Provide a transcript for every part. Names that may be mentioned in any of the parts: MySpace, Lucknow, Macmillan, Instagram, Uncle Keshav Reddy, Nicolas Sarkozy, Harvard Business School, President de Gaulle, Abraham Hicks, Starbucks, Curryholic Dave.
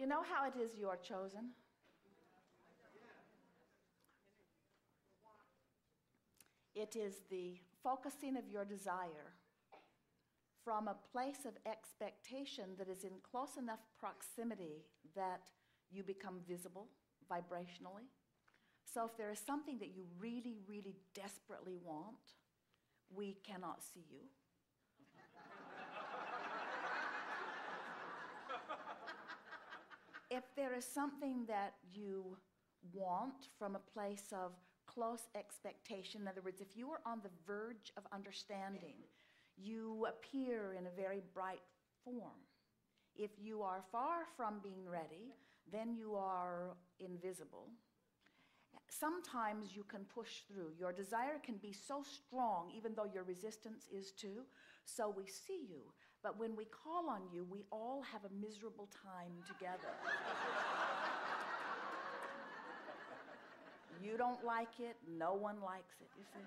You know how it is you are chosen? It is the focusing of your desire from a place of expectation that is in close enough proximity that you become visible vibrationally. So if there is something that you really, really desperately want, we cannot see you. If there is something that you want from a place of close expectation, in other words, if you are on the verge of understanding, you appear in a very bright form. If you are far from being ready, then you are invisible. Sometimes you can push through. Your desire can be so strong, even though your resistance is too, so we see you. But when we call on you, we all have a miserable time together. You don't like it, no one likes it, you see.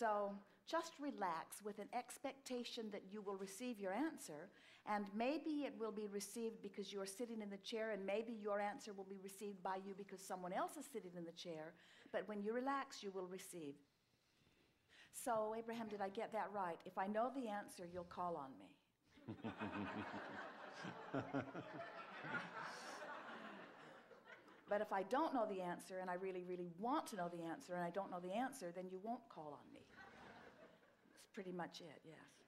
So just relax with an expectation that you will receive your answer, and maybe it will be received because you are sitting in the chair, and maybe your answer will be received by you because someone else is sitting in the chair, but when you relax, you will receive. So, Abraham, did I get that right? If I know the answer, you'll call on me. But if I don't know the answer, and I really, really want to know the answer, and I don't know the answer, then you won't call on me. That's pretty much it, yes.